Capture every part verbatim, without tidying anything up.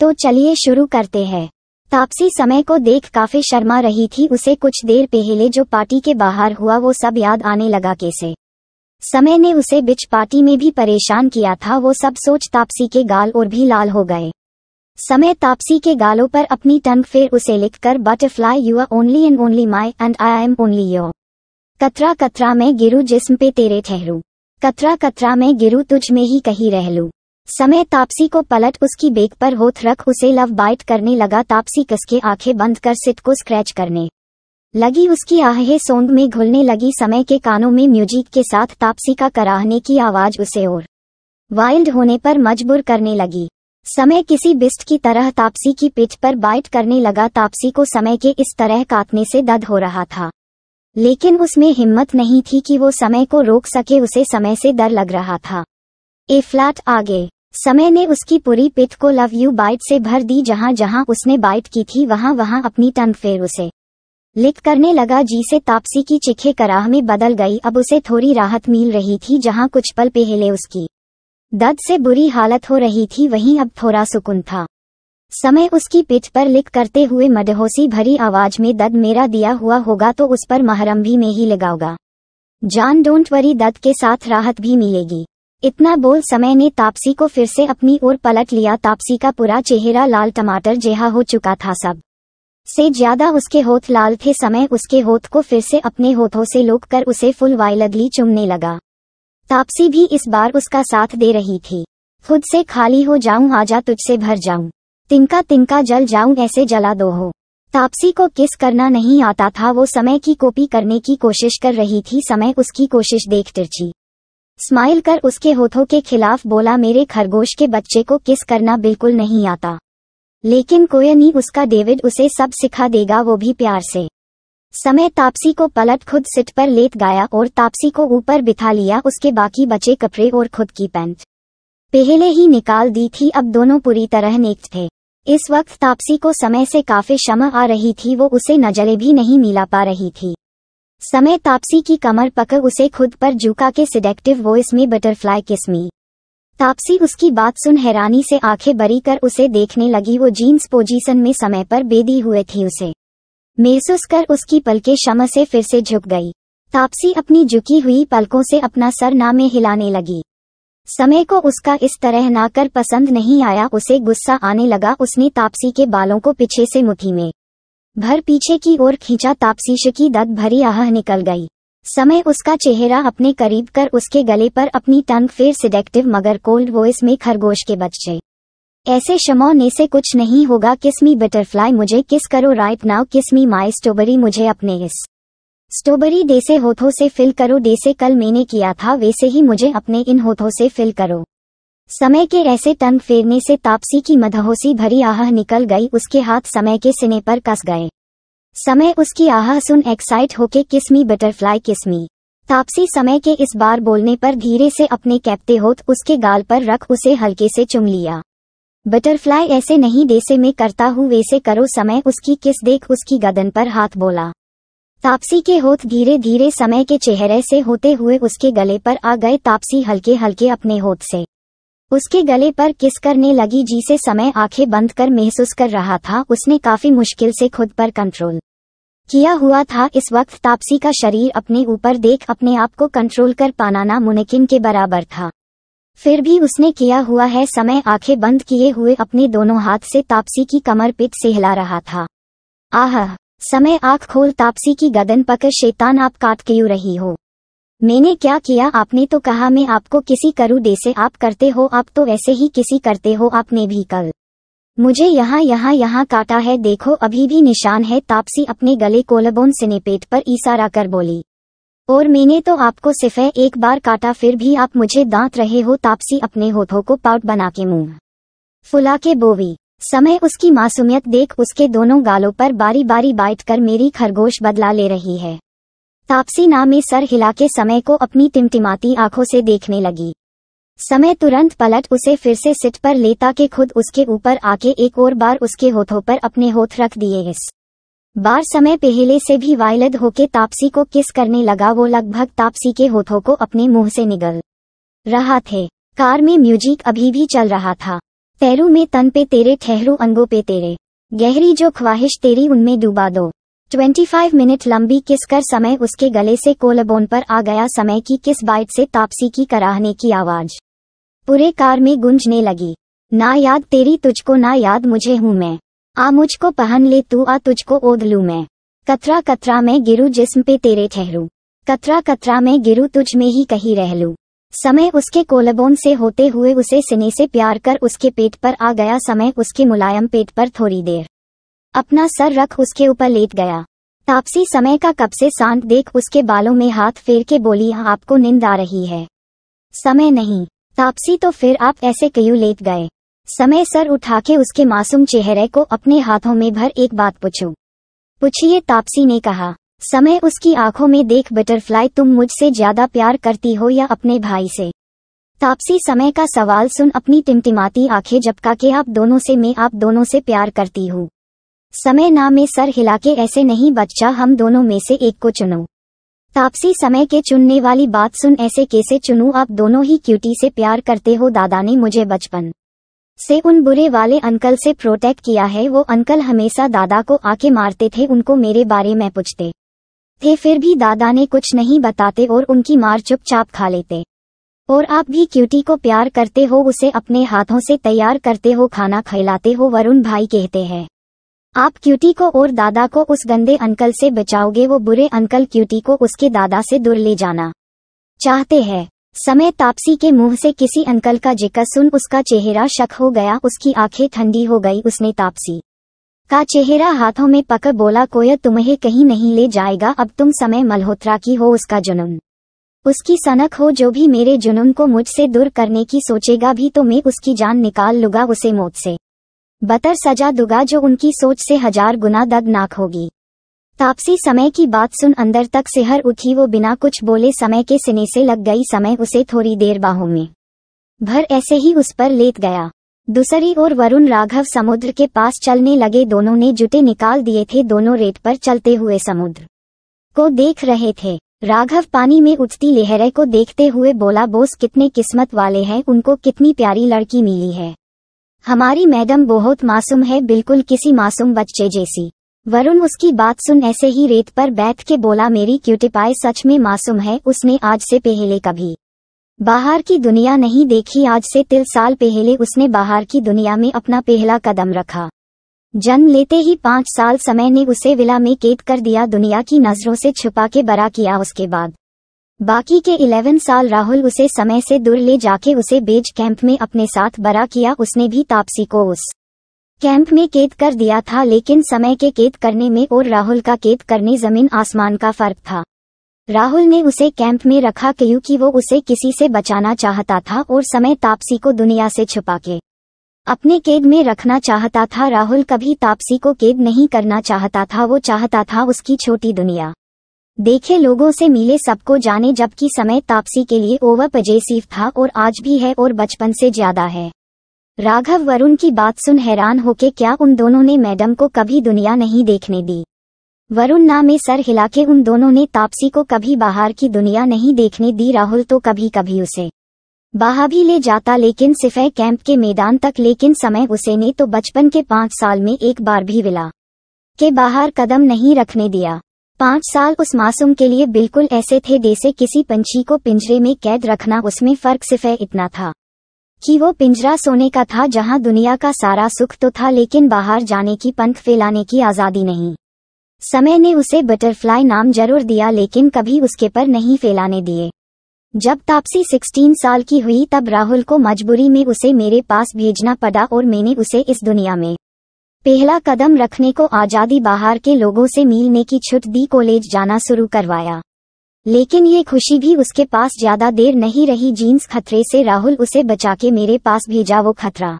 तो चलिए शुरू करते हैं। तापसी समय को देख काफी शर्मा रही थी। उसे कुछ देर पहले जो पार्टी के बाहर हुआ वो सब याद आने लगा। कैसे समय ने उसे बीच पार्टी में भी परेशान किया था। वो सब सोच तापसी के गाल और भी लाल हो गए। समय तापसी के गालों पर अपनी टंग फेर उसे लिखकर butterfly you are only and only my and I am only your. कतरा कतरा मैं गिरू जिस्म पे तेरे ठहरू, कतरा कतरा मैं गिरू तुझ में ही कहीं रह लूं। समय तापसी को पलट उसकी बेक पर होठ रख उसे लव बाइट करने लगा। तापसी कसके आंखें बंद कर सिट को स्क्रैच करने लगी। उसकी आहें सोंग में घुलने लगी। समय के कानों में म्यूजिक के साथ तापसी का कराहने की आवाज उसे और वाइल्ड होने पर मजबूर करने लगी। समय किसी बिस्ट की तरह तापसी की पीठ पर बाइट करने लगा। तापसी को समय के इस तरह काटने से दर्द हो रहा था, लेकिन उसमें हिम्मत नहीं थी कि वो समय को रोक सके। उसे समय से डर लग रहा था। ए फ्लैट आगे समय ने उसकी पूरी पिट को लव यू बाइट से भर दी। जहां जहां उसने बाइट की थी वहां वहां अपनी टंग फेर उसे लिक करने लगा, जिसे तापसी की चिखे कराह में बदल गई। अब उसे थोड़ी राहत मिल रही थी। जहां कुछ पल पहले उसकी दर्द से बुरी हालत हो रही थी वहीं अब थोड़ा सुकून था। समय उसकी पिट पर लिक करते हुए मदहोसी भरी आवाज में दर्द मेरा दिया हुआ होगा तो उस पर महरम भी में ही लगाओगा, जान डोंट वरी, दर्द के साथ राहत भी मिलेगी। इतना बोल समय ने तापसी को फिर से अपनी ओर पलट लिया। तापसी का पूरा चेहरा लाल टमाटर जेहा हो चुका था। सब से ज्यादा उसके होठ लाल थे। समय उसके होठ को फिर से अपने होठों से लोक कर उसे फुल वाइल्डली चूमने लगा। तापसी भी इस बार उसका साथ दे रही थी। खुद से खाली हो जाऊं, आजा तुझसे भर जाऊं, तिनका तिनका जल जाऊं, ऐसे जला दो हो। तापसी को किस करना नहीं आता था। वो समय की कॉपी करने की कोशिश कर रही थी। समय उसकी कोशिश देख तिरछी स्माइल कर उसके होठों के खिलाफ बोला, मेरे खरगोश के बच्चे को किस करना बिल्कुल नहीं आता, लेकिन कोई नहीं, उसका डेविड उसे सब सिखा देगा, वो भी प्यार से। समय तापसी को पलट खुद सिट पर लेट गया और तापसी को ऊपर बिठा लिया। उसके बाकी बचे कपड़े और खुद की पैंट पहले ही निकाल दी थी। अब दोनों पूरी तरह नेक थे। इस वक्त तापसी को समय से काफी शर्म आ रही थी। वो उसे नजरें भी नहीं मिला पा रही थी। समय तापसी की कमर पकड़ उसे खुद पर झुका के सिडेक्टिव वॉइस में बटरफ्लाई किस मी। तापसी उसकी बात सुन हैरानी से आंखें बरी कर उसे देखने लगी। वो जीन्स पोजीशन में समय पर बेदी हुए थी। उसे महसूस कर उसकी पलकें शर्म से फिर से झुक गई। तापसी अपनी झुकी हुई पलकों से अपना सर ना में हिलाने लगी। समय को उसका इस तरह ना कर पसंद नहीं आया। उसे गुस्सा आने लगा। उसने तापसी के बालों को पीछे से मुट्ठी में भर पीछे की ओर खींचा। तापसीश की दर्द भरी आह निकल गई। समय उसका चेहरा अपने करीब कर उसके गले पर अपनी टंग फेर सिडेक्टिव मगर कोल्ड वॉइस में, खरगोश के बच्चे ऐसे शमौने से कुछ नहीं होगा, किस मी बटरफ्लाई, मुझे किस करो राइट नाउ, किस मी माई स्ट्रॉबेरी, मुझे अपने इस स्ट्रॉबेरी जैसे होठों से फिल करो, जैसे कल मैंने किया था वैसे ही मुझे अपने इन होठों से फिल करो। समय के ऐसे टंग फेरने से तापसी की मदहोसी भरी आह निकल गई। उसके हाथ समय के सीने पर कस गए। समय उसकी आह सुन एक्साइट होके किस मी बटरफ्लाई किस मी। तापसी समय के इस बार बोलने पर धीरे से अपने कैंपते होठ उसके गाल पर रख उसे हल्के से चूम लिया। बटरफ्लाई ऐसे नहीं जैसे मैं करता हूँ वैसे करो, समय उसकी किस देख उसकी गर्दन पर हाथ बोला। तापसी के होठ धीरे धीरे समय के चेहरे से होते हुए उसके गले पर आ गए। तापसी हल्के हल्के अपने होठ से उसके गले पर किस करने लगी, जिसे समय आंखें बंद कर महसूस कर रहा था। उसने काफी मुश्किल से खुद पर कंट्रोल किया हुआ था। इस वक्त तापसी का शरीर अपने ऊपर देख अपने आप को कंट्रोल कर पाना नामुमकिन के बराबर था, फिर भी उसने किया हुआ है। समय आंखें बंद किए हुए अपने दोनों हाथ से तापसी की कमर पिट से हिला रहा था। आह, समय आंख खोल, तापसी की गर्दन पकड़, शैतान आप काट क्यों रही हो, मैंने क्या किया, आपने तो कहा मैं आपको किसी करूँ जैसे आप करते हो, आप तो वैसे ही किसी करते हो, आपने भी कल मुझे यहाँ यहाँ यहाँ काटा है, देखो अभी भी निशान है। तापसी अपने गले कोलबोन सिनेपेट पर इशारा कर बोली, और मैंने तो आपको सिर्फ एक बार काटा, फिर भी आप मुझे दांत रहे हो। तापसी अपने होठों को पाउट बना के मुँह फुला के बोवी। समय उसकी मासूमियत देख उसके दोनों गालों पर बारी बारी बाइट कर मेरी खरगोश बदला ले रही है। तापसी ना में सर हिला के समय को अपनी टिमटिमाती आंखों से देखने लगी। समय तुरंत पलट उसे फिर से सिट पर लेटा के खुद उसके ऊपर आके एक और बार उसके होठों पर अपने होठ रख दिए। इस बार समय पहले से भी वाइल्ड होके तापसी को किस करने लगा। वो लगभग तापसी के होठों को अपने मुंह से निगल रहा थे। कार में म्यूजिक अभी भी चल रहा था। तैरू मैं तन पे तेरे, ठहरू अंगों पे तेरे, गहरी जो ख्वाहिश तेरी उनमें डूबा दो। पच्चीस मिनट लंबी किस कर समय उसके गले से कोलबोन पर आ गया। समय की किस बाइट से तापसी की कराहने की आवाज पूरे कार में गूंजने लगी। ना याद तेरी तुझको, ना याद मुझे, हूँ मैं, आ मुझको पहन ले तू, आ तुझको ओढ़ लूं मैं। कतरा कतरा मैं गिरूं जिस्म पे तेरे ठहरू, कतरा कतरा मैं गिरूं तुझ में ही कहीं रह लूं। समय उसके कोलबोन से होते हुए उसे सिने से प्यार कर उसके पेट पर आ गया। समय उसके मुलायम पेट पर थोड़ी देर अपना सर रख उसके ऊपर लेट गया। तापसी समय का कब से शांत देख उसके बालों में हाथ फेर के बोली, हाँ आपको नींद आ रही है? समय नहीं। तापसी तो फिर आप ऐसे क्यों लेट गए? समय सर उठा के उसके मासूम चेहरे को अपने हाथों में भर, एक बात पूछूं? पूछिए, तापसी ने कहा। समय उसकी आंखों में देख, बटरफ्लाई तुम मुझसे ज्यादा प्यार करती हो या अपने भाई से? तापसी समय का सवाल सुन अपनी टिमटिमाती आंखें झपका के, आप दोनों से, मैं आप दोनों से प्यार करती हूँ। समय ना, मैं सर हिला के, ऐसे नहीं बच्चा, हम दोनों में से एक को चुनो। तापसी समय के चुनने वाली बात सुन, ऐसे कैसे चुनूं, आप दोनों ही क्यूटी से प्यार करते हो। दादा ने मुझे बचपन से उन बुरे वाले अंकल से प्रोटेक्ट किया है। वो अंकल हमेशा दादा को आके मारते थे, उनको मेरे बारे में पूछते थे, फिर भी दादा ने कुछ नहीं बताते और उनकी मार चुपचाप खा लेते। और आप भी क्यूटी को प्यार करते हो, उसे अपने हाथों से तैयार करते हो, खाना खिलाते हो। वरुण भाई कहते हैं आप क्यूटी को और दादा को उस गंदे अंकल से बचाओगे। वो बुरे अंकल क्यूटी को उसके दादा से दूर ले जाना चाहते हैं। समय तापसी के मुंह से किसी अंकल का जिक्र सुन उसका चेहरा शक हो गया, उसकी आंखें ठंडी हो गई। उसने तापसी का चेहरा हाथों में पकड़ बोला, कोई तुम्हें कहीं नहीं ले जाएगा। अब तुम समय मल्होत्रा की हो, उसका जुनून, उसकी सनक हो। जो भी मेरे जुनून को मुझसे दूर करने की सोचेगा भी तो मैं उसकी जान निकाल लूंगा, उसे मौत से बदतर सजा दूंगा जो उनकी सोच से हजार गुना दर्दनाक होगी। तापसी समय की बात सुन अंदर तक सिहर उठी, वो बिना कुछ बोले समय के सिने से लग गई। समय उसे थोड़ी देर बाहों में भर ऐसे ही उस पर लेट गया। दूसरी ओर वरुण राघव समुद्र के पास चलने लगे। दोनों ने जूते निकाल दिए थे, दोनों रेत पर चलते हुए समुद्र को देख रहे थे। राघव पानी में उठती लहरें को देखते हुए बोला, बोस कितने किस्मत वाले हैं, उनको कितनी प्यारी लड़की मिली है। हमारी मैडम बहुत मासूम है, बिल्कुल किसी मासूम बच्चे जैसी। वरुण उसकी बात सुन ऐसे ही रेत पर बैठ के बोला, मेरी क्यूटी पाई सच में मासूम है, उसने आज से पहले कभी बाहर की दुनिया नहीं देखी। आज से तिल साल पहले उसने बाहर की दुनिया में अपना पहला कदम रखा। जन्म लेते ही पाँच साल समय ने उसे विला में कैद कर दिया, दुनिया की नज़रों से छुपा के बड़ा किया। उसके बाद बाकी के इलेवन साल राहुल उसे समय से दूर ले जाके उसे बेज कैंप में अपने साथ बड़ा किया। उसने भी तापसी को उस कैंप में कैद कर दिया था, लेकिन समय के कैद करने में और राहुल का कैद करने जमीन आसमान का फर्क था। राहुल ने उसे कैंप में रखा क्योंकि वो उसे किसी से बचाना चाहता था और समय तापसी को दुनिया से छुपा के अपने कैद में रखना चाहता था। राहुल कभी तापसी को कैद नहीं करना चाहता था, वो चाहता था उसकी छोटी दुनिया देखे, लोगों से मिले, सबको जाने। जबकि समय तापसी के लिए ओवर पजेसिव था और आज भी है, और बचपन से ज्यादा है। राघव वरुण की बात सुन हैरान होके, क्या उन दोनों ने मैडम को कभी दुनिया नहीं देखने दी? वरुण ना, में सर हिला के, उन दोनों ने तापसी को कभी बाहर की दुनिया नहीं देखने दी। राहुल तो कभी कभी उसे बाहर भी ले जाता, लेकिन सिर्फ कैंप के मैदान तक। लेकिन समय उसे ने तो बचपन के पाँच साल में एक बार भी विला के बाहर कदम नहीं रखने दिया। पाँच साल उस मासूम के लिए बिल्कुल ऐसे थे जैसे किसी पंछी को पिंजरे में कैद रखना। उसमें फ़र्क सिर्फ इतना था कि वो पिंजरा सोने का था जहां दुनिया का सारा सुख तो था, लेकिन बाहर जाने की, पंख फैलाने की आज़ादी नहीं। समय ने उसे बटरफ्लाई नाम जरूर दिया, लेकिन कभी उसके पर नहीं फैलाने दिए। जब तापसी सोलह साल की हुई तब राहुल को मजबूरी में उसे मेरे पास भेजना पड़ा और मैंने उसे इस दुनिया में पहला कदम रखने को आज़ादी, बाहर के लोगों से मिलने की छूट दी, कॉलेज जाना शुरू करवाया। लेकिन ये खुशी भी उसके पास ज्यादा देर नहीं रही। जीन्स खतरे से राहुल उसे बचा के मेरे पास भेजा, वो खतरा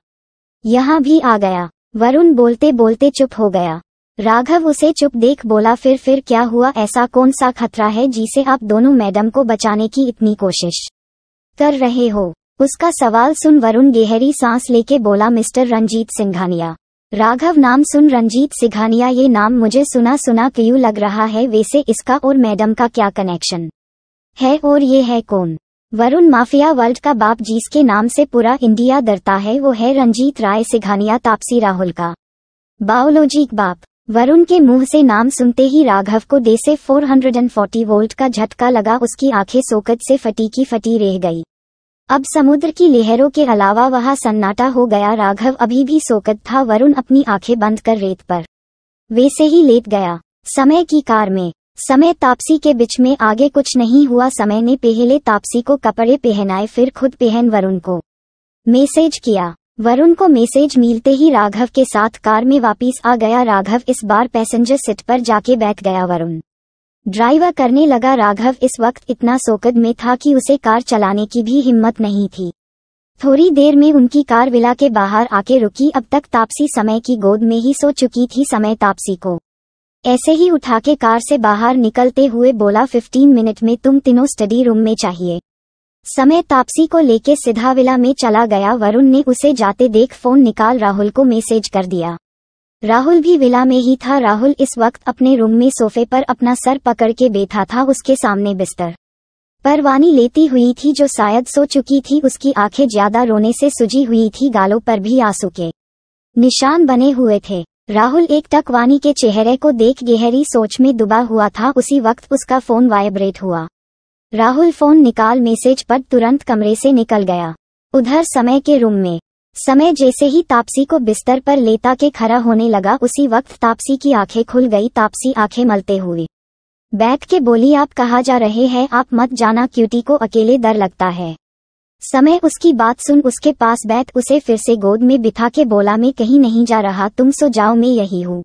यहाँ भी आ गया। वरुण बोलते बोलते चुप हो गया। राघव उसे चुप देख बोला, फिर फिर क्या हुआ? ऐसा कौन सा खतरा है जिसे आप दोनों मैडम को बचाने की इतनी कोशिश कर रहे हो? उसका सवाल सुन वरुण गहरी सांस लेके बोला, मिस्टर रणजीत सिंघानिया। राघव नाम सुन रणजीत सिंघानिया, ये नाम मुझे सुना सुना क्यों लग रहा है? वैसे इसका और मैडम का क्या कनेक्शन है, और ये है कौन? वरुण माफिया वर्ल्ड का बाप जिसके नाम से पूरा इंडिया डरता है वो है रणजीत राय सिंघानिया, तापसी राहुल का बायोलॉजिक बाप। वरुण के मुंह से नाम सुनते ही राघव को दे से चार सौ चालीस वोल्ट का झटका लगा। उसकी आंखें सोकत से फटी की फटी रह गई। अब समुद्र की लहरों के अलावा वहां सन्नाटा हो गया। राघव अभी भी सोकत था। वरुण अपनी आंखें बंद कर रेत पर वैसे ही लेट गया। समय की कार में समय तापसी के बीच में। आगे कुछ नहीं हुआ। समय ने पहले तापसी को कपड़े पहनाए, फिर खुद पहन वरुण को मैसेज किया। वरुण को मैसेज मिलते ही राघव के साथ कार में वापस आ गया। राघव इस बार पैसेंजर सीट पर जाके बैठ गया। वरुण ड्राइवर करने लगा। राघव इस वक्त इतना सोकत में था कि उसे कार चलाने की भी हिम्मत नहीं थी। थोड़ी देर में उनकी कार विला के बाहर आके रुकी। अब तक तापसी समय की गोद में ही सो चुकी थी। समय तापसी को ऐसे ही उठा के कार से बाहर निकलते हुए बोला, फिफ्टीन मिनट में तुम तीनों स्टडी रूम में चाहिए। समय तापसी को लेके सीधा विला में चला गया। वरुण ने उसे जाते देख फोन निकाल राहुल को मैसेज कर दिया। राहुल भी विला में ही था। राहुल इस वक्त अपने रूम में सोफे पर अपना सर पकड़ के बैठा था। उसके सामने बिस्तर पर वानी लेती हुई थी जो शायद सो चुकी थी। उसकी आंखें ज्यादा रोने से सूजी हुई थी। गालों पर भी आंसू के निशान बने हुए थे। राहुल एक टक वानी के चेहरे को देख गहरी सोच में डूबा हुआ था। उसी वक्त उसका फोन वाइब्रेट हुआ। राहुल फोन निकाल मैसेज पर तुरंत कमरे से निकल गया। उधर समय के रूम में समय जैसे ही तापसी को बिस्तर पर लेटा के खड़ा होने लगा, उसी वक्त तापसी की आंखें खुल गई। तापसी आंखें मलते हुए बैठ के बोली, आप कहाँ जा रहे हैं? आप मत जाना, क्यूटी को अकेले डर लगता है। समय उसकी बात सुन उसके पास बैठ उसे फिर से गोद में बिठा के बोला, मैं कहीं नहीं जा रहा, तुम सो जाओ, मैं यही हूँ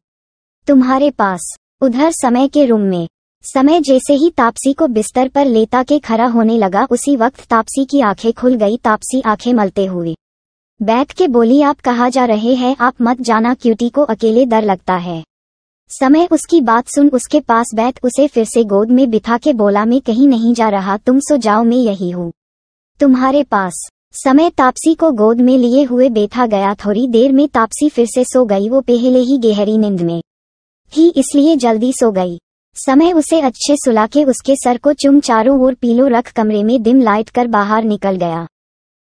तुम्हारे पास। उधर समय के रूम में समय जैसे ही तापसी को बिस्तर पर लेटा के खड़ा होने लगा, उसी वक्त तापसी की आंखें खुल गई। तापसी आंखें मलते हुए बैठ के बोली, आप कहाँ जा रहे हैं? आप मत जाना, क्यूटी को अकेले डर लगता है। समय उसकी बात सुन उसके पास बैठ उसे फिर से गोद में बिठा के बोला, मैं कहीं नहीं जा रहा, तुम सो जाओ, मैं यही हूँ तुम्हारे पास। समय तापसी को गोद में लिए हुए बैठा गया। थोड़ी देर में तापसी फिर से सो गई। वो पहले ही गहरी नींद में थी इसलिए जल्दी सो गई। समय उसे अच्छे सुला के उसके सर को चुम चारों ओर पीलो रख कमरे में डिम लाइट कर बाहर निकल गया।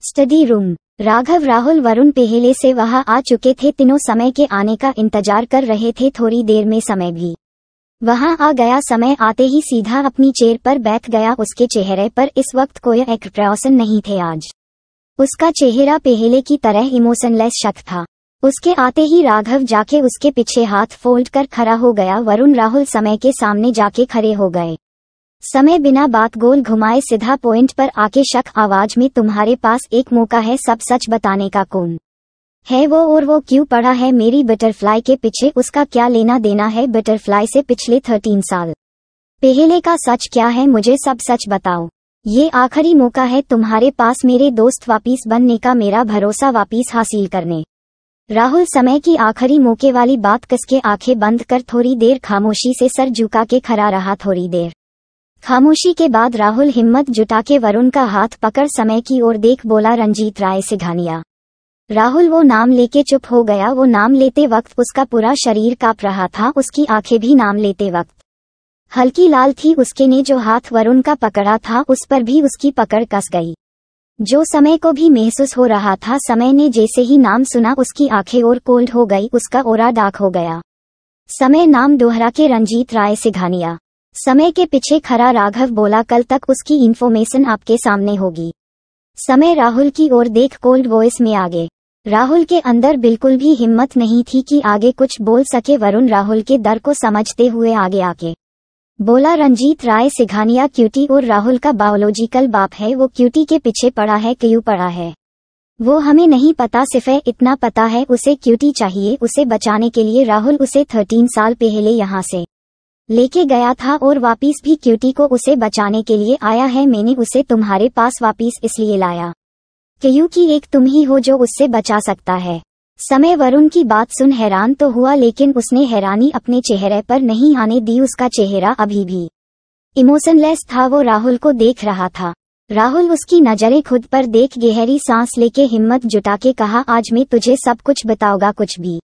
स्टडी रूम राघव राहुल वरुण पहले से वहां आ चुके थे। तीनों समय के आने का इंतजार कर रहे थे। थोड़ी देर में समय भी वहां आ गया। समय आते ही सीधा अपनी चेयर पर बैठ गया। उसके चेहरे पर इस वक्त कोई एक्सप्रेशन नहीं थे। आज उसका चेहरा पहले की तरह इमोशनलेस शक था। उसके आते ही राघव जाके उसके पीछे हाथ फोल्ड कर खड़ा हो गया। वरुण राहुल समय के सामने जाके खड़े हो गए। समय बिना बात गोल घुमाए सीधा पॉइंट पर आके शक आवाज में, तुम्हारे पास एक मौका है सब सच बताने का, कौन है वो और वो क्यों पड़ा है मेरी बटरफ्लाई के पीछे? उसका क्या लेना देना है बटरफ्लाई से? पिछले थर्टीन साल पहले का सच क्या है? मुझे सब सच बताओ। ये आखिरी मौका है तुम्हारे पास मेरे दोस्त वापिस बनने का, मेरा भरोसा वापिस हासिल करने। राहुल समय की आखिरी मौके वाली बात कसके आंखें बंद कर थोड़ी देर खामोशी से सर झुका के खड़ा रहा। थोड़ी देर खामोशी के बाद राहुल हिम्मत जुटा के वरुण का हाथ पकड़ समय की ओर देख बोला, रणजीत राय सिंघानिया। राहुल वो नाम लेके चुप हो गया। वो नाम लेते वक्त उसका पूरा शरीर कांप रहा था। उसकी आंखें भी नाम लेते वक्त हल्की लाल थी। उसके ने जो हाथ वरुण का पकड़ा था उस पर भी उसकी पकड़ कस गई, जो समय को भी महसूस हो रहा था। समय ने जैसे ही नाम सुना उसकी आंखें और कोल्ड हो गई। उसका ओरा डाक हो गया। समय नाम दोहरा के, रणजीत राय सिंघानिया। समय के पीछे खड़ा राघव बोला, कल तक उसकी इन्फॉर्मेशन आपके सामने होगी। समय राहुल की ओर देख कोल्ड वॉइस में आगे। राहुल के अंदर बिल्कुल भी हिम्मत नहीं थी कि आगे कुछ बोल सके। वरुण राहुल के डर को समझते हुए आगे आके बोला, रणजीत राय सिंघानिया क्यूटी और राहुल का बायोलॉजिकल बाप है। वो क्यूटी के पीछे पड़ा है, क्यों पड़ा है वो हमें नहीं पता, सिर्फ इतना पता है उसे क्यूटी चाहिए। उसे बचाने के लिए राहुल उसे थर्टीन साल पहले यहाँ से लेके गया था और वापिस भी क्यूटी को उसे बचाने के लिए आया है। मैंने उसे तुम्हारे पास वापिस इसलिए लाया क्योंकि एक तुम ही हो जो उससे बचा सकता है। समय वरुण की बात सुन हैरान तो हुआ, लेकिन उसने हैरानी अपने चेहरे पर नहीं आने दी। उसका चेहरा अभी भी इमोशनलेस था। वो राहुल को देख रहा था। राहुल उसकी नजरें खुद पर देख गहरी सांस लेके हिम्मत जुटा के कहा, आज मैं तुझे सब कुछ बताऊंगा, कुछ भी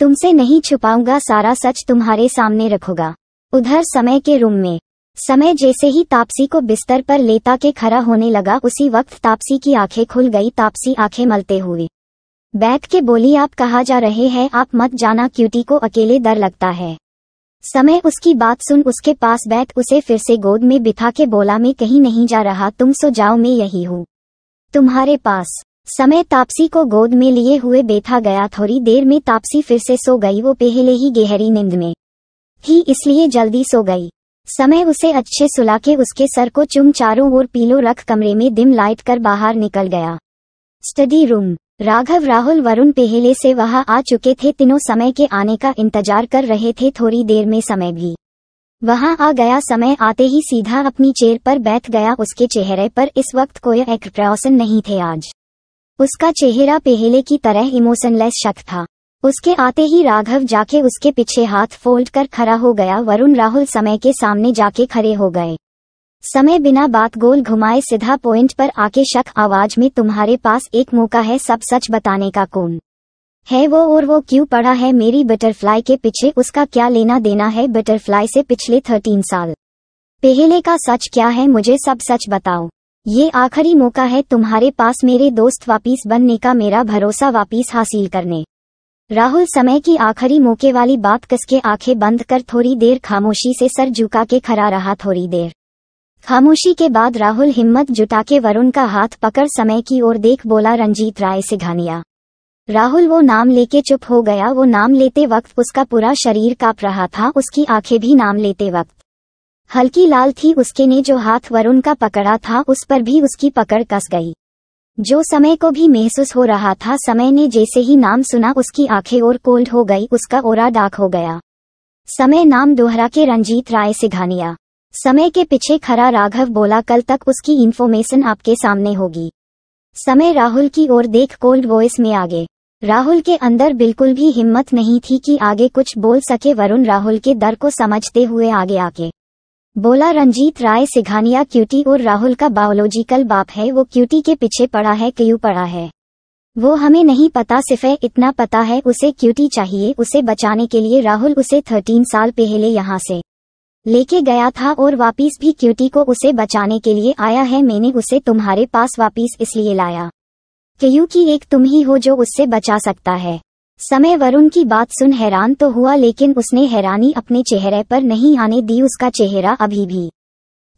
तुमसे नहीं छुपाऊंगा, सारा सच तुम्हारे सामने रखूंगा। उधर समय के रूम में समय जैसे ही तापसी को बिस्तर पर लेटा के खड़ा होने लगा, उसी वक्त तापसी की आंखें खुल गई। तापसी आंखें मलते हुए बैठ के बोली, आप कहाँ जा रहे हैं? आप मत जाना, क्यूटी को अकेले डर लगता है। समय उसकी बात सुन उसके पास बैठ उसे फिर से गोद में बिठा के बोला, मैं कहीं नहीं जा रहा, तुम सो जाओ, मैं यही हूँ तुम्हारे पास। समय तापसी को गोद में लिए हुए बैठा गया। थोड़ी देर में तापसी फिर से सो गई। वो पहले ही गहरी नींद में थी इसलिए जल्दी सो गई। समय उसे अच्छे सुला के उसके सर को चुम चारों ओर पीलो रख कमरे में डिम लाइट कर बाहर निकल गया। स्टडी रूम, राघव, राहुल, वरुण पहले से वहां आ चुके थे। तीनों समय के आने का इंतजार कर रहे थे। थोड़ी देर में समय भी वहां आ गया। समय आते ही सीधा अपनी चेयर पर बैठ गया। उसके चेहरे पर इस वक्त कोई एक्सप्रेशन नहीं थे। आज उसका चेहरा पहले की तरह इमोशनलेस शक था। उसके आते ही राघव जाके उसके पीछे हाथ फोल्ड कर खड़ा हो गया। वरुण, राहुल समय के सामने जाके खड़े हो गए। समय बिना बात गोल घुमाए सीधा पॉइंट पर आके शक आवाज में, तुम्हारे पास एक मौका है सब सच बताने का। कौन है वो और वो क्यों पड़ा है मेरी बटरफ्लाई के पीछे? उसका क्या लेना देना है बटरफ्लाई से? पिछले थर्टीन साल पहले का सच क्या है? मुझे सब सच बताओ। ये आखिरी मौका है तुम्हारे पास मेरे दोस्त वापिस बनने का, मेरा भरोसा वापिस हासिल करने। राहुल समय की आखिरी मौके वाली बात कसके आंखें बंद कर थोड़ी देर खामोशी से सर झुका के खड़ा रहा। थोड़ी देर खामोशी के बाद राहुल हिम्मत जुटा के वरुण का हाथ पकड़ समय की ओर देख बोला, रंजीत राय सिंघानिया। राहुल वो नाम लेके चुप हो गया। वो नाम लेते वक्त उसका पूरा शरीर कांप रहा था। उसकी आंखें भी नाम लेते वक्त हल्की लाल थी। उसके ने जो हाथ वरुण का पकड़ा था उस पर भी उसकी पकड़ कस गई, जो समय को भी महसूस हो रहा था। समय ने जैसे ही नाम सुना उसकी आंखें और कोल्ड हो गई। उसका ओरा डाक हो गया। समय नाम दोहरा के, रंजीत राय सिंघानिया। समय के पीछे खड़ा राघव बोला, कल तक उसकी इन्फॉर्मेशन आपके सामने होगी। समय राहुल की ओर देख कोल्ड वॉइस में आगे। राहुल के अंदर बिल्कुल भी हिम्मत नहीं थी कि आगे कुछ बोल सके। वरुण राहुल के डर को समझते हुए आगे आके बोला, रंजीत राय सिंघानिया क्यूटी और राहुल का बायोलॉजिकल बाप है। वो क्यूटी के पीछे पड़ा है, क्यों पड़ा है वो हमें नहीं पता, सिर्फ इतना पता है उसे क्यूटी चाहिए। उसे बचाने के लिए राहुल उसे थर्टीन साल पहले यहाँ से लेके गया था और वापिस भी क्यूटी को उसे बचाने के लिए आया है। मैंने उसे तुम्हारे पास वापिस इसलिए लाया क्योंकि एक तुम ही हो जो उससे बचा सकता है। समय वरुण की बात सुन हैरान तो हुआ, लेकिन उसने हैरानी अपने चेहरे पर नहीं आने दी। उसका चेहरा अभी भी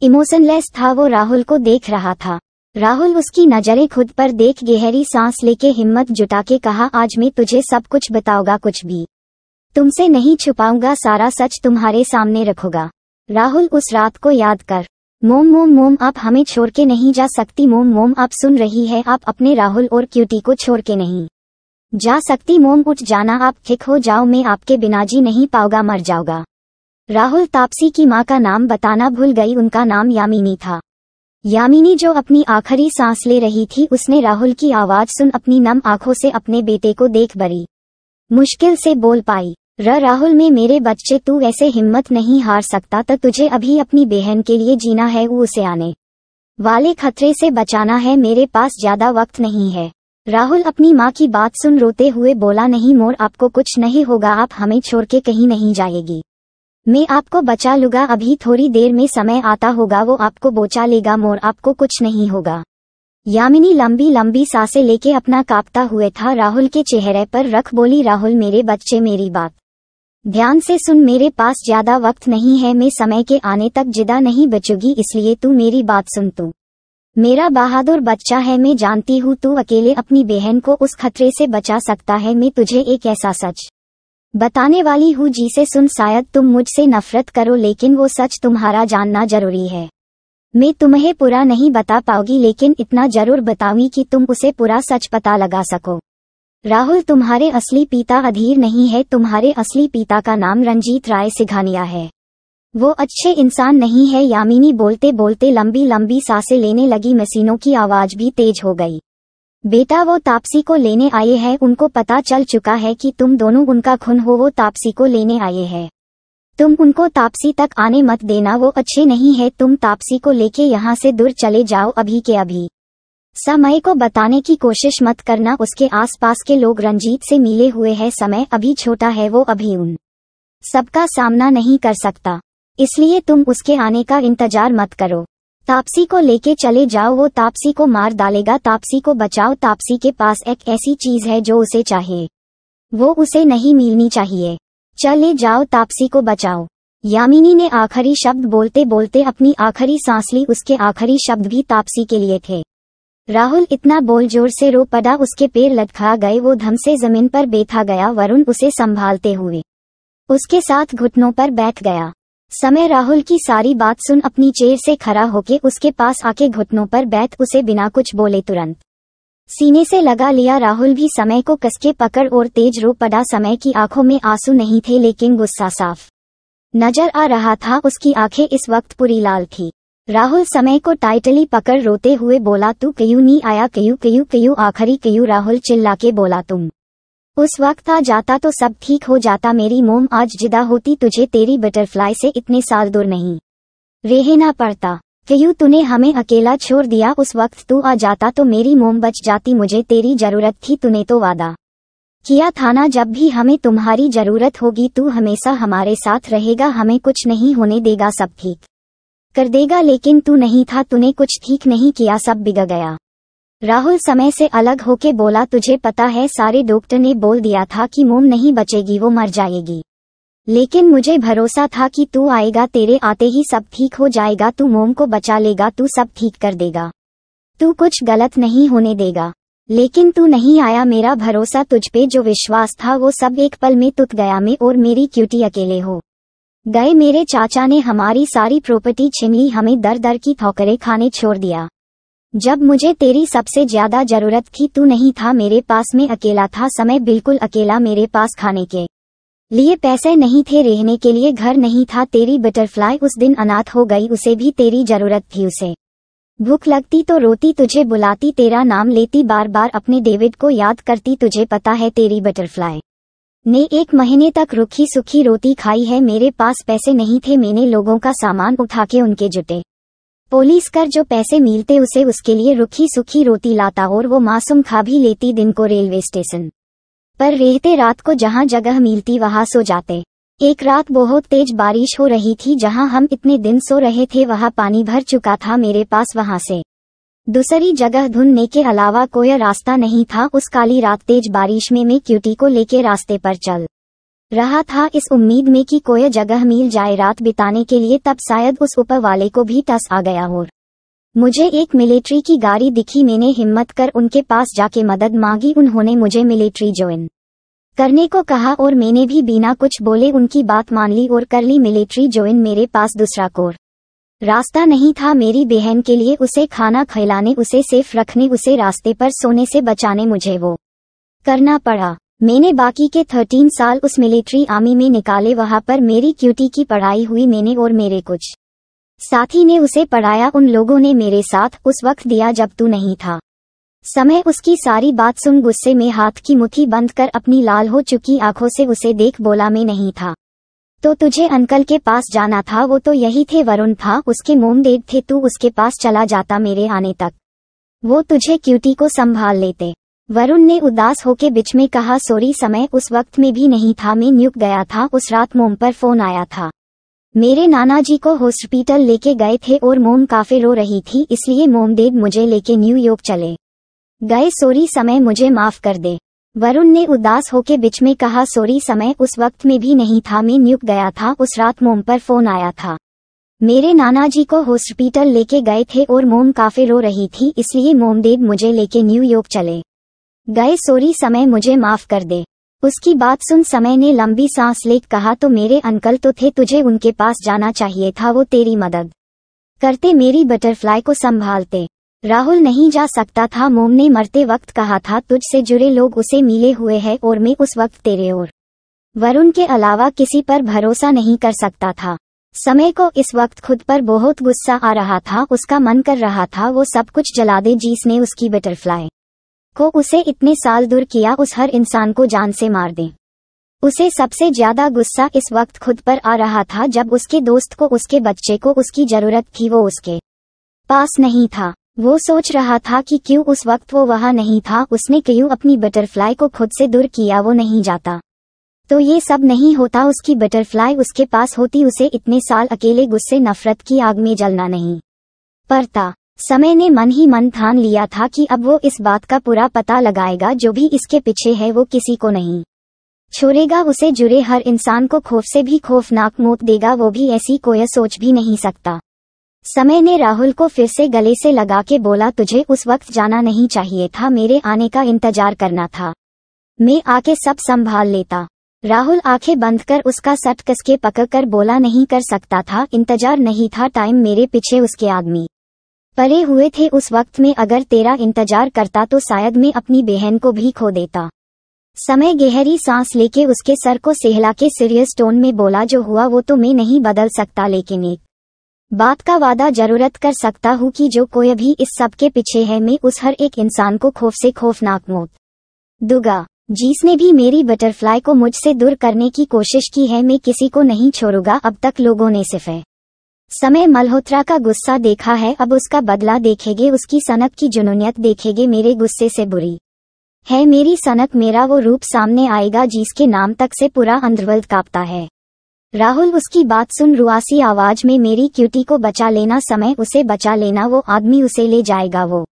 इमोशनलेस था। वो राहुल को देख रहा था। राहुल उसकी नजरें खुद पर देख गहरी सांस लेके हिम्मत जुटा के कहा, आज मैं तुझे सब कुछ बताऊंगा, कुछ भी तुमसे नहीं छुपाऊंगा, सारा सच तुम्हारे सामने रखूंगा। राहुल उस रात को याद कर, मोम मोम मोम आप हमें छोड़ के नहीं जा सकती, मोम मोम आप सुन रही है, आप अपने राहुल और क्यूटी को छोड़ के नहीं जा सकती, मोम उठ जाना, आप ठीक हो जाओ, मैं आपके बिना जी नहीं पाऊंगा, मर जाऊंगा। राहुल तापसी की मां का नाम बताना भूल गई। उनका नाम यामिनी था। यामिनी जो अपनी आखिरी सांस ले रही थी, उसने राहुल की आवाज सुन अपनी नम आंखों से अपने बेटे को देख बड़ी मुश्किल से बोल पाई, र राहुल मैं मेरे बच्चे, तू ऐसे हिम्मत नहीं हार सकता, तो तुझे अभी अपनी बहन के लिए जीना है, वो उसे आने वाले खतरे से बचाना है, मेरे पास ज्यादा वक्त नहीं है। राहुल अपनी माँ की बात सुन रोते हुए बोला, नहीं मोर आपको कुछ नहीं होगा, आप हमें छोड़ के कहीं नहीं जाएगी, मैं आपको बचा लूंगा, अभी थोड़ी देर में समय आता होगा, वो आपको बचा लेगा, मोर आपको कुछ नहीं होगा। यामिनी लंबी लंबी सांसें लेके अपना कांपता हुए था राहुल के चेहरे पर रख बोली, राहुल मेरे बच्चे मेरी बात ध्यान से सुन, मेरे पास ज्यादा वक्त नहीं है, मैं समय के आने तक जिदा नहीं बचूंगी, इसलिए तू मेरी बात सुन, तू मेरा बहादुर बच्चा है, मैं जानती हूँ तू अकेले अपनी बहन को उस खतरे से बचा सकता है, मैं तुझे एक ऐसा सच बताने वाली हूँ जिसे सुन शायद तुम मुझसे नफरत करो, लेकिन वो सच तुम्हारा जानना जरूरी है। मैं तुम्हें पूरा नहीं बता पाऊंगी, लेकिन इतना जरूर बताऊंगी कि तुम उसे पूरा सच पता लगा सको। राहुल तुम्हारे असली पिता अधीर नहीं है, तुम्हारे असली पिता का नाम रंजीत राय सिंघानिया है, वो अच्छे इंसान नहीं है। यामिनी बोलते बोलते लंबी लंबी सांसें लेने लगी। मशीनों की आवाज भी तेज हो गई। बेटा वो तापसी को लेने आए हैं, उनको पता चल चुका है कि तुम दोनों उनका खून हो, वो तापसी को लेने आए हैं, तुम उनको तापसी तक आने मत देना, वो अच्छे नहीं है, तुम तापसी को लेके यहाँ से दूर चले जाओ, अभी के अभी समय को बताने की कोशिश मत करना, उसके आसपास के लोग रंजीत से मिले हुए हैं, समय अभी छोटा है, वो अभी उन सबका सामना नहीं कर सकता। इसलिए तुम उसके आने का इंतजार मत करो। तापसी को लेके चले जाओ, वो तापसी को मार डालेगा। तापसी को बचाओ, तापसी के पास एक ऐसी चीज है जो उसे चाहिए, वो उसे नहीं मिलनी चाहिए। चले जाओ, तापसी को बचाओ। यामिनी ने आखिरी शब्द बोलते बोलते अपनी आखिरी सांस ली। उसके आखिरी शब्द भी तापसी के लिए थे। राहुल इतना बोल जोर से रो पड़ा, उसके पैर लटका गए, वो धम से जमीन पर बैठा गया। वरुण उसे संभालते हुए उसके साथ घुटनों पर बैठ गया। समय राहुल की सारी बात सुन अपनी चेयर से खड़ा होके उसके पास आके घुटनों पर बैठ उसे बिना कुछ बोले तुरंत सीने से लगा लिया। राहुल भी समय को कसके पकड़ और तेज रो पड़ा। समय की आंखों में आंसू नहीं थे, लेकिन गुस्सा साफ नजर आ रहा था। उसकी आंखें इस वक्त पूरी लाल थी। राहुल समय को टाइटली पकड़ रोते हुए बोला, तू क्यों नहीं आया? क्यों क्यों क्यों आखिरी क्यों? राहुल चिल्ला के बोला, तुम उस वक्त आ जाता तो सब ठीक हो जाता। मेरी मोम आज जिदा होती, तुझे तेरी बटरफ्लाई से इतने साल दूर नहीं रहना पड़ता। क्यों तूने हमें अकेला छोड़ दिया? उस वक्त तू आ जाता तो मेरी मोम बच जाती, मुझे तेरी जरूरत थी। तूने तो वादा किया था ना, जब भी हमें तुम्हारी जरूरत होगी तू हमेशा हमारे साथ रहेगा, हमें कुछ नहीं होने देगा, सब ठीक कर देगा। लेकिन तू नहीं था, तूने कुछ ठीक नहीं किया, सब बिगड़ गया। राहुल समय से अलग होके बोला, तुझे पता है सारे डॉक्टर ने बोल दिया था कि मोम नहीं बचेगी, वो मर जाएगी, लेकिन मुझे भरोसा था कि तू आएगा, तेरे आते ही सब ठीक हो जाएगा, तू मोम को बचा लेगा, तू सब ठीक कर देगा, तू कुछ गलत नहीं होने देगा। लेकिन तू नहीं आया, मेरा भरोसा तुझ पे जो विश्वास था वो सब एक पल में टूट गया। मैं और मेरी क्यूटी अकेले हो गए। मेरे चाचा ने हमारी सारी प्रॉपर्टी छीन ली, हमें दर दर की ठोकरें खाने छोड़ दिया। जब मुझे तेरी सबसे ज्यादा जरूरत थी तू नहीं था मेरे पास, मैं अकेला था, समय बिल्कुल अकेला, मेरे पास खाने के लिए पैसे नहीं थे, रहने के लिए घर नहीं था। तेरी बटरफ्लाई उस दिन अनाथ हो गई, उसे भी तेरी जरूरत थी। उसे भूख लगती तो रोती, तुझे बुलाती, तेरा नाम लेती, बार बार अपने डेविड को याद करती। तुझे पता है तेरी बटरफ्लाई ने एक महीने तक रूखी सूखी रोटी खाई है। मेरे पास पैसे नहीं थे, मैंने लोगों का सामान उठा के उनके जुटे पुलिस कर जो पैसे मिलते उसे उसके लिए रुखी सुखी रोटी लाता, और वो मासूम खा भी लेती। दिन को रेलवे स्टेशन पर रहते, रात को जहाँ जगह मिलती वहाँ सो जाते। एक रात बहुत तेज बारिश हो रही थी, जहाँ हम इतने दिन सो रहे थे वहाँ पानी भर चुका था। मेरे पास वहाँ से दूसरी जगह ढूंढने के अलावा कोई रास्ता नहीं था। उस काली रात तेज बारिश में मैं क्यूटी को लेके रास्ते पर चल रहा था, इस उम्मीद में कि कोई जगह मिल जाए रात बिताने के लिए। तब शायद उस ऊपर वाले को भी टस आ गया और मुझे एक मिलिट्री की गाड़ी दिखी। मैंने हिम्मत कर उनके पास जाके मदद मांगी। उन्होंने मुझे मिलिट्री ज्वाइन करने को कहा और मैंने भी बिना कुछ बोले उनकी बात मान ली और कर ली मिलिट्री ज्वाइन। मेरे पास दूसरा कोर रास्ता नहीं था। मेरी बहन के लिए, उसे खाना खिलाने, उसे सेफ रखने, उसे रास्ते पर सोने से बचाने मुझे वो करना पड़ा। मैंने बाकी के थर्टीन साल उस मिलिट्री आर्मी में निकाले। वहाँ पर मेरी क्यूटी की पढ़ाई हुई, मैंने और मेरे कुछ साथी ने उसे पढ़ाया। उन लोगों ने मेरे साथ उस वक्त दिया जब तू नहीं था। समय उसकी सारी बात सुन गुस्से में हाथ की मुट्ठी बंद कर अपनी लाल हो चुकी आंखों से उसे देख बोला, मैं नहीं था तो तुझे अंकल के पास जाना था, वो तो यही थे। वरुण था, उसके मोम डैड थे, तू उसके पास चला जाता मेरे आने तक, वो तुझे क्यूटी को संभाल लेते। वरुण ने उदास होके बीच में कहा, सॉरी समय, उस वक्त में भी नहीं था, मैं न्यूक गया था। उस रात मोम पर फोन आया था, मेरे नाना जी को हॉस्पिटल लेके गए थे और मोम काफी रो रही थी, इसलिए मोम डैड मुझे लेके न्यूयॉर्क चले गए। सॉरी समय, मुझे माफ कर दे। वरुण ने उदास होके बीच में कहा, सॉरी समय, उस वक्त में भी नहीं था, मैं न्यूक गया था। उस रात मोम पर फोन आया था, मेरे नाना जी को हॉस्पिटल लेके गए थे और मोम काफी रो रही थी, इसलिए मोम डैड मुझे लेके न्यूयॉर्क चले गए। सॉरी समय, मुझे माफ कर दे। उसकी बात सुन समय ने लंबी सांस लेकर कहा, तो मेरे अंकल तो थे, तुझे उनके पास जाना चाहिए था, वो तेरी मदद करते, मेरी बटरफ्लाई को संभालते। राहुल नहीं जा सकता था, मोम ने मरते वक्त कहा था, तुझसे जुड़े लोग उसे मिले हुए हैं और मैं उस वक्त तेरे और वरुण के अलावा किसी पर भरोसा नहीं कर सकता था। समय को इस वक्त खुद पर बहुत गुस्सा आ रहा था। उसका मन कर रहा था वो सब कुछ जला दे जिसने उसकी बटरफ्लाई को उसे इतने साल दूर किया, उस हर इंसान को जान से मार दें। उसे सबसे ज्यादा गुस्सा इस वक्त खुद पर आ रहा था, जब उसके दोस्त को, उसके बच्चे को उसकी जरूरत थी, वो उसके पास नहीं था। वो सोच रहा था कि क्यों उस वक्त वो वहाँ नहीं था, उसने क्यों अपनी बटरफ्लाई को खुद से दूर किया, वो नहीं जाता तो ये सब नहीं होता। उसकी बटरफ्लाई उसके पास होती, उसे इतने साल अकेले गुस्से नफरत की आग में जलना नहीं पड़ता। समय ने मन ही मन ठान लिया था कि अब वो इस बात का पूरा पता लगाएगा, जो भी इसके पीछे है वो किसी को नहीं छोड़ेगा, उसे जुड़े हर इंसान को खौफ से भी खौफनाक मौत देगा, वो भी ऐसी कोई सोच भी नहीं सकता। समय ने राहुल को फिर से गले से लगा के बोला, तुझे उस वक्त जाना नहीं चाहिए था, मेरे आने का इंतजार करना था, मैं आके सब संभाल लेता। राहुल आंखें बंद कर उसका सट कसके पकड़ कर बोला, नहीं कर सकता था, इंतजार नहीं था टाइम, मेरे पीछे उसके आदमी पड़े हुए थे उस वक्त में, अगर तेरा इंतजार करता तो शायद मैं अपनी बहन को भी खो देता। समय गहरी सांस लेके उसके सर को सहला के सीरियस टोन में बोला, जो हुआ वो तो मैं नहीं बदल सकता, लेकिन एक बात का वादा जरूरत कर सकता हूँ कि जो कोई भी इस सब के पीछे है, मैं उस हर एक इंसान को खौफ से खौफनाक मौत दूंगा, जिसने भी मेरी बटरफ्लाई को मुझसे दूर करने की कोशिश की है, मैं किसी को नहीं छोड़ूंगा। अब तक लोगों ने सिर्फ समय मल्होत्रा का गुस्सा देखा है, अब उसका बदला देखेंगे, उसकी सनक की जुनूनियत देखेंगे। मेरे गुस्से से बुरी है मेरी सनक, मेरा वो रूप सामने आएगा जिसके नाम तक से पूरा अंधवर्ल्ड कांपता है। राहुल उसकी बात सुन रुआसी आवाज में, मेरी क्यूटी को बचा लेना समय, उसे बचा लेना, वो आदमी उसे ले जाएगा, वो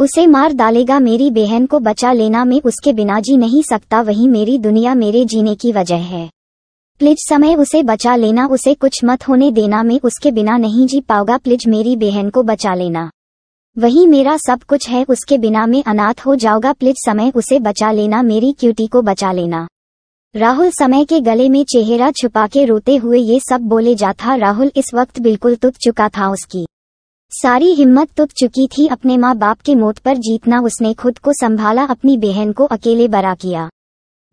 उसे मार डालेगा, मेरी बहन को बचा लेना, मैं उसके बिना जी नहीं सकता, वही मेरी दुनिया, मेरे जीने की वजह है, प्लीज समय उसे बचा लेना, उसे कुछ मत होने देना, मैं उसके बिना नहीं जी पाऊंगा, प्लीज मेरी बहन को बचा लेना, वही मेरा सब कुछ है, उसके बिना मैं अनाथ हो जाऊंगा, प्लीज समय उसे बचा लेना, मेरी क्यूटी को बचा लेना। राहुल समय के गले में चेहरा छुपा के रोते हुए ये सब बोले जा था। राहुल इस वक्त बिल्कुल टूट चुका था, उसकी सारी हिम्मत टूट चुकी थी, अपने माँ बाप के मौत पर जीतना उसने खुद को संभाला, अपनी बहन को अकेले बड़ा किया,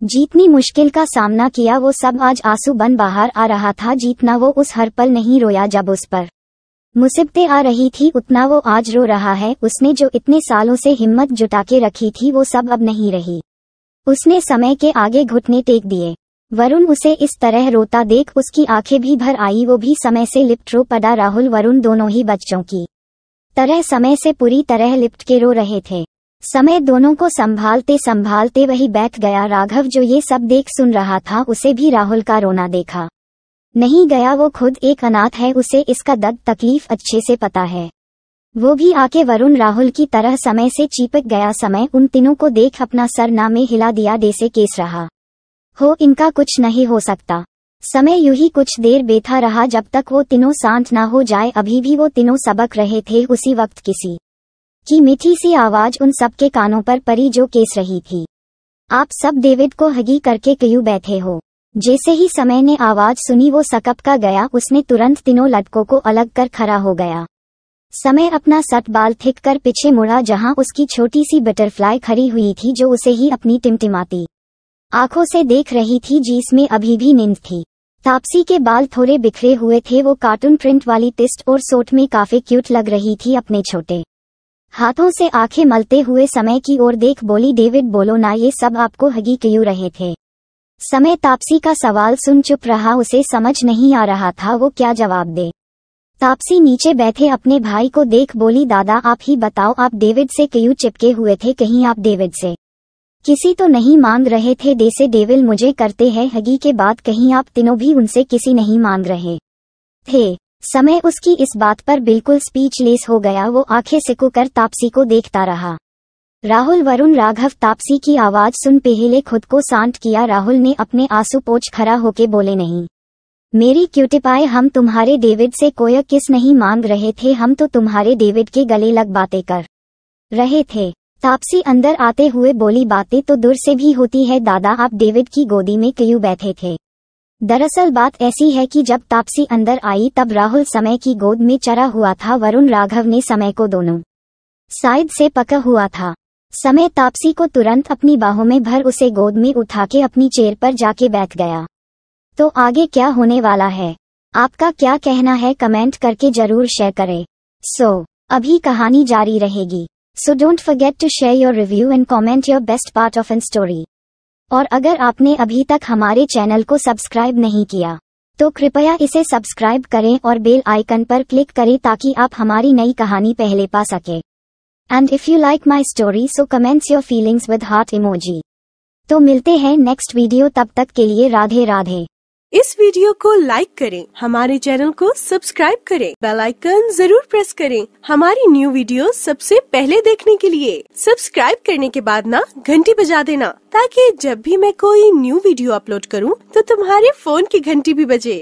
जितनी मुश्किल का सामना किया वो सब आज आंसू बन बाहर आ रहा था। जितना वो उस हर पल नहीं रोया जब उस पर मुसीबतें आ रही थी, उतना वो आज रो रहा है। उसने जो इतने सालों से हिम्मत जुटा के रखी थी वो सब अब नहीं रही, उसने समय के आगे घुटने टेक दिए। वरुण उसे इस तरह रोता देख उसकी आंखें भी भर आई, वो भी समय से लिपट रो पड़ा। राहुल वरुण दोनों ही बच्चों की तरह समय से पूरी तरह लिपट के रो रहे थे। समय दोनों को संभालते संभालते वही बैठ गया। राघव जो ये सब देख सुन रहा था उसे भी राहुल का रोना देखा नहीं गया, वो खुद एक अनाथ है, उसे इसका दर्द तकलीफ अच्छे से पता है, वो भी आके वरुण राहुल की तरह समय से चिपक गया। समय उन तीनों को देख अपना सर नामे हिला दिया, जैसे केस रहा हो इनका कुछ नहीं हो सकता। समय यूं ही कुछ देर बैठा रहा जब तक वो तीनों शांत ना हो जाए। अभी भी वो तीनों सबक रहे थे, उसी वक्त किसी की मीठी सी आवाज उन सबके कानों पर पड़ी जो केस रही थी, आप सब डेविड को हगी करके क्यों बैठे हो। जैसे ही समय ने आवाज सुनी वो सकप का गया, उसने तुरंत तीनों लड़कों को अलग कर खड़ा हो गया। समय अपना सट बाल थिक कर पीछे मुड़ा जहां उसकी छोटी सी बटरफ्लाई खड़ी हुई थी, जो उसे ही अपनी टिमटिमाती आंखों से देख रही थी, जिसमें अभी भी नींद थी। तापसी के बाल थोड़े बिखरे हुए थे, वो कार्टून प्रिंट वाली टिस्ट और सूट में काफी क्यूट लग रही थी। अपने छोटे हाथों से आंखें मलते हुए समय की ओर देख बोली, डेविड बोलो ना ये सब आपको हगी क्यों रहे थे। समय तापसी का सवाल सुन चुप रहा, उसे समझ नहीं आ रहा था वो क्या जवाब दे। तापसी नीचे बैठे अपने भाई को देख बोली, दादा आप ही बताओ आप डेविड से क्यों चिपके हुए थे, कहीं आप डेविड से किसी तो नहीं मांग रहे थे, जैसे डेविल मुझे करते हैं हगी के बाद कहीं आप तीनों भी उनसे किसी नहीं मांग रहे थे। समय उसकी इस बात पर बिल्कुल स्पीचलेस हो गया, वो आंखें सिकुड़ कर तापसी को देखता रहा। राहुल वरुण राघव तापसी की आवाज सुन पहले खुद को शांत किया। राहुल ने अपने आंसू पोंछ खड़ा होके बोले, नहीं मेरी क्यूटी पाए, हम तुम्हारे डेविड से कोई किस नहीं मांग रहे थे, हम तो तुम्हारे डेविड के गले लग बातें कर रहे थे। तापसी अंदर आते हुए बोली, बातें तो दूर से भी होती है दादा, आप डेविड की गोदी में क्यों बैठे थे। दरअसल बात ऐसी है कि जब तापसी अंदर आई तब राहुल समय की गोद में चरा हुआ था, वरुण राघव ने समय को दोनों साइड से पका हुआ था। समय तापसी को तुरंत अपनी बाहों में भर उसे गोद में उठा के अपनी चेयर पर जाके बैठ गया। तो आगे क्या होने वाला है, आपका क्या कहना है, कमेंट करके जरूर शेयर करें। सो so, अभी कहानी जारी रहेगी, so don't forget to share your review and comment your best part of an story. और अगर आपने अभी तक हमारे चैनल को सब्सक्राइब नहीं किया तो कृपया इसे सब्सक्राइब करें और बेल आइकन पर क्लिक करें ताकि आप हमारी नई कहानी पहले पा सकें। And if you like my story so comments your feelings with heart emoji. तो मिलते हैं नेक्स्ट वीडियो, तब तक के लिए राधे राधे। इस वीडियो को लाइक करें, हमारे चैनल को सब्सक्राइब करें, बेल आइकन जरूर प्रेस करें हमारी न्यू वीडियो सबसे पहले देखने के लिए। सब्सक्राइब करने के बाद ना घंटी बजा देना, ताकि जब भी मैं कोई न्यू वीडियो अपलोड करूं तो तुम्हारे फोन की घंटी भी बजे।